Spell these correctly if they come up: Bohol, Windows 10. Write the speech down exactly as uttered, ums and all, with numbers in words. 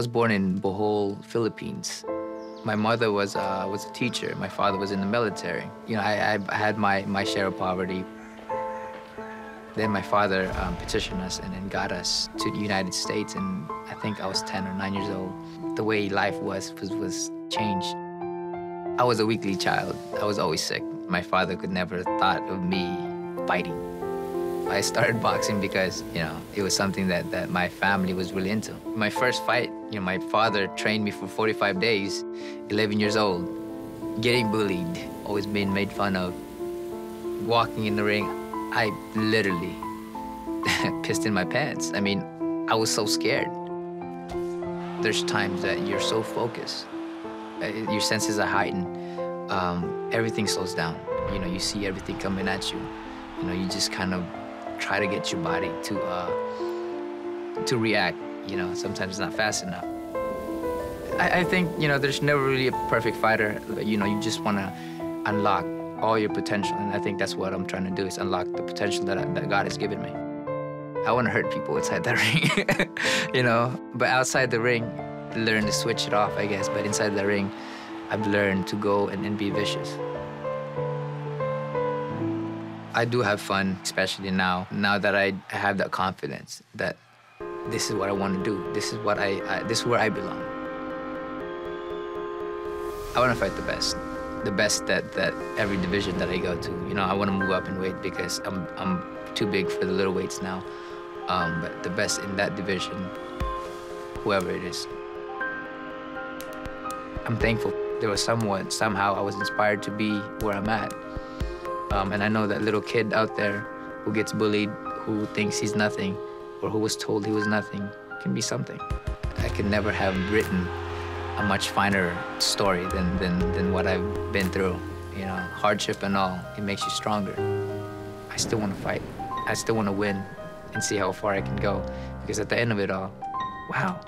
was born in Bohol, Philippines. My mother was, uh, was a teacher. My father was in the military. You know, I, I had my, my share of poverty. Then my father um, petitioned us and then got us to the United States, and I think I was ten or nine years old. The way life was, was, was changed. I was a weakly child. I was always sick. My father could never have thought of me fighting. I started boxing because, you know, it was something that, that my family was really into. My first fight, you know, my father trained me for forty-five days, eleven years old, getting bullied, always being made fun of, walking in the ring. I literally pissed in my pants. I mean, I was so scared. There's times that you're so focused, your senses are heightened, um, everything slows down. You know, you see everything coming at you. You know, you just kind of try to get your body to uh, to react. You know, sometimes it's not fast enough. I, I think, you know, there's never really a perfect fighter. You know, you just want to unlock all your potential, and I think that's what I'm trying to do, is unlock the potential that, I, that God has given me. I want to hurt people inside that ring, you know, but outside the ring, learn to switch it off, I guess, but inside the ring, I've learned to go and, and be vicious. I do have fun, especially now, now that I have that confidence that this is what I want to do. This is what I, I this is where I belong. I want to fight the best, the best that, that every division that I go to. You know, I want to move up in weight because I'm, I'm too big for the little weights now. Um, but the best in that division, whoever it is. I'm thankful there was someone, somehow I was inspired to be where I'm at. Um, and I know that little kid out there who gets bullied, who thinks he's nothing, or who was told he was nothing, can be something. I could never have written a much finer story than, than, than what I've been through. You know, hardship and all, it makes you stronger. I still want to fight. I still want to win and see how far I can go. Because at the end of it all, wow.